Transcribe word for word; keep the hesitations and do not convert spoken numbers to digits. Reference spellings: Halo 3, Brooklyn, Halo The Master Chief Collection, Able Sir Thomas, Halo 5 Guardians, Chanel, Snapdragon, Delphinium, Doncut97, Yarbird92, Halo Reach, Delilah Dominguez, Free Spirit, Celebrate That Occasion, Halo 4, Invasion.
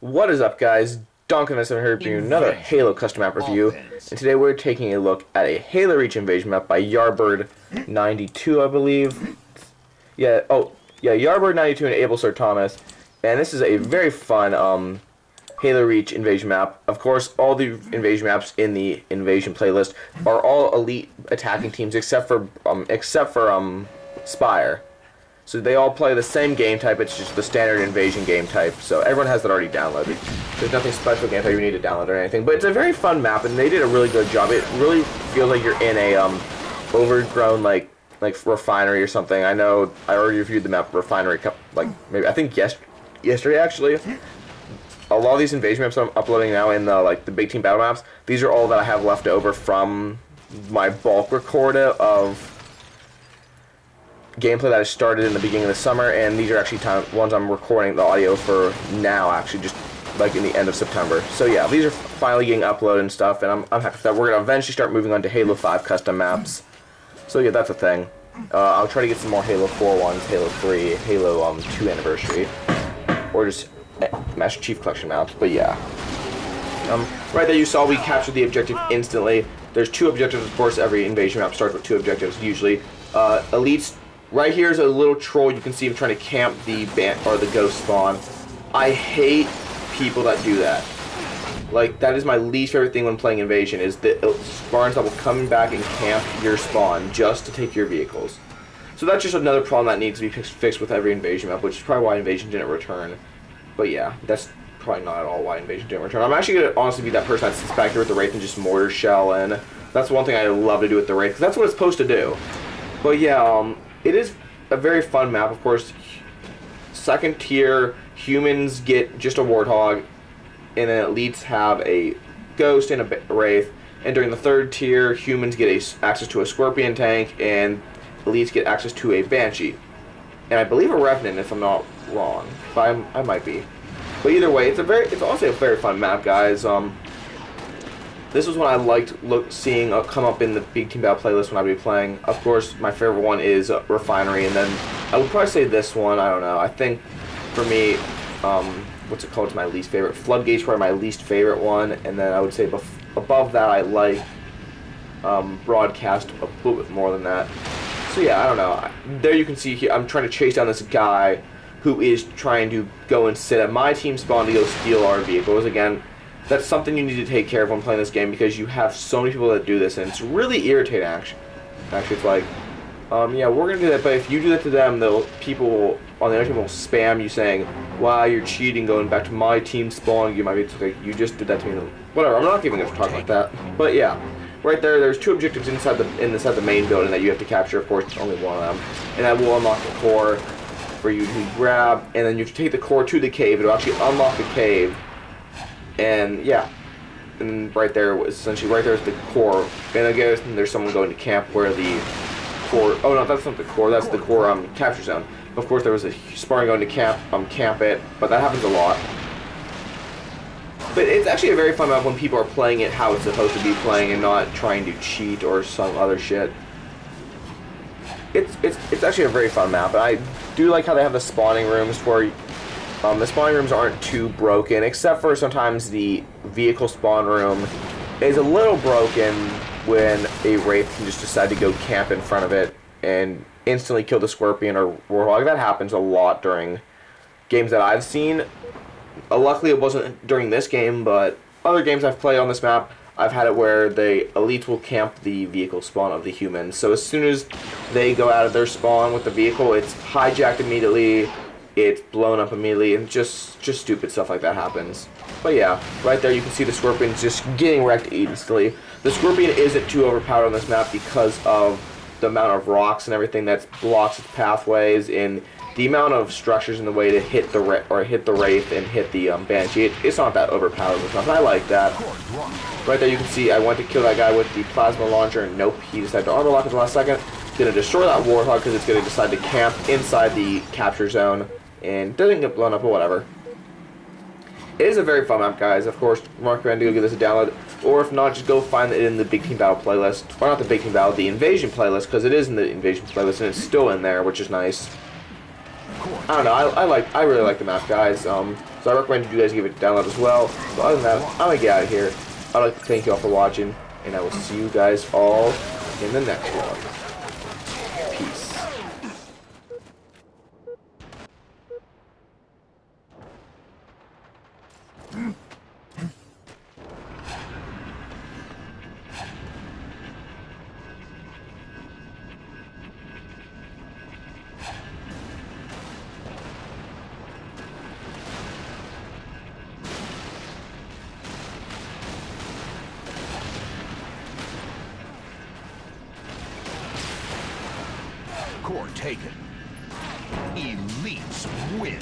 What is up, guys? Doncut ninety-seven here reviewing another Halo custom map review, and today we're taking a look at a Halo Reach invasion map by Yarbird ninety-two, I believe. Yeah, oh, yeah, Yarbird ninety-two and Able Sir Thomas, and this is a very fun um, Halo Reach invasion map. Of course, all the invasion maps in the invasion playlist are all elite attacking teams except for um, except for um, Spire. So they all play the same game type, it's just the standard invasion game type, so everyone has that already downloaded. There's nothing special game type you need to download or anything, but it's a very fun map, and they did a really good job. It really feels like you're in a um, overgrown, like, like refinery or something. I know I already reviewed the map Refinery, like, maybe, I think yes yesterday, actually. A lot of these invasion maps I'm uploading now in the, like, the big team battle maps, these are all that I have left over from my bulk recorder of gameplay that I started in the beginning of the summer, and these are actually time ones I'm recording the audio for now, actually, just like in the end of September. So yeah, these are finally getting uploaded and stuff, and I'm, I'm happy that we're going to eventually start moving on to Halo five custom maps. So yeah, that's a thing. Uh, I'll try to get some more Halo four ones, Halo three, Halo um, two Anniversary, or just eh, Master Chief Collection maps, but yeah. Um, right there you saw we captured the objective instantly. There's two objectives, of course, every invasion map starts with two objectives, usually. Uh, elites. Right here is a little troll you can see him trying to camp the ban or the ghost spawn. I hate people that do that. Like, that is my least favorite thing when playing Invasion, is the Spartans that will come back and camp your spawn just to take your vehicles. So that's just another problem that needs to be fixed with every Invasion map, which is probably why Invasion didn't return. But yeah, that's probably not at all why Invasion didn't return. I'm actually going to honestly be that person that sits back here with the Wraith and just mortar shell, and that's one thing I love to do with the Wraith, because that's what it's supposed to do. But yeah, um... it is a very fun map, of course. Second tier, humans get just a warthog, and then elites have a ghost and a wraith. And during the third tier, humans get a, access to a scorpion tank, and elites get access to a banshee. And I believe a revenant, if I'm not wrong. But I'm, I might be. But either way, it's a very, it's also a very fun map, guys. Um, This was one I liked look, seeing uh, come up in the Big Team Battle playlist when I would be playing. Of course, my favorite one is uh, Refinery, and then I would probably say this one, I don't know. I think, for me, um, what's it called, it's my least favorite. Floodgate's probably my least favorite one, and then I would say bef above that I like um, Broadcast a little bit more than that. So yeah, I don't know. There you can see here, I'm trying to chase down this guy who is trying to go and sit at my team spawn to go steal our vehicles again. That's something you need to take care of when playing this game, because you have so many people that do this, and it's really irritating, actually. Actually, it's like, um, yeah, we're going to do that, but if you do that to them, the people will, on the other team will spam you saying, wow, you're cheating, going back to my team spawn, you might be like, you just did that to me. Whatever, I'm not even going to talk about that. But yeah, right there, there's two objectives inside the, inside the main building that you have to capture, of course, only one of them. And that will unlock the core for you to grab, and then you have to take the core to the cave. It'll actually unlock the cave. And yeah, and right there was essentially right there is the core. And again, there's someone going to camp where the core. Oh no, that's not the core. That's the core um, capture zone. Of course, there was a Sparring going to camp um camp it, but that happens a lot. But it's actually a very fun map when people are playing it how it's supposed to be playing and not trying to cheat or some other shit. It's it's it's actually a very fun map, and I do like how they have the spawning rooms where. Um, the spawning rooms aren't too broken, except for sometimes the vehicle spawn room is a little broken when a Wraith can just decide to go camp in front of it and instantly kill the Scorpion or Warhog. That happens a lot during games that I've seen. Uh, luckily it wasn't during this game, but other games I've played on this map, I've had it where the elites will camp the vehicle spawn of the humans. So as soon as they go out of their spawn with the vehicle, it's hijacked immediately. It's blown up immediately, and just just stupid stuff like that happens. But yeah, right there you can see the Scorpion's just getting wrecked instantly. The Scorpion isn't too overpowered on this map because of the amount of rocks and everything that blocks its pathways, and the amount of structures in the way to hit the ra or hit the Wraith and hit the um, Banshee. It, it's not that overpowered with nothing. I like that. Right there you can see I went to kill that guy with the plasma launcher, and nope, he decided to auto lock at the last second. Gonna destroy that Warthog because it's gonna decide to camp inside the capture zone. And doesn't get blown up or whatever. It is a very fun map, guys. Of course, recommend you go give this a download, or if not, just go find it in the Big Team Battle playlist, or not the Big Team Battle, the Invasion playlist, because it is in the Invasion playlist and it's still in there, which is nice. I don't know. I, I like. I really like the map, guys. Um, so I recommend you guys give it a download as well. But other than that, I'm gonna get out of here. I'd like to thank you all for watching, and I will see you guys all in the next one. Core taken. Elites win.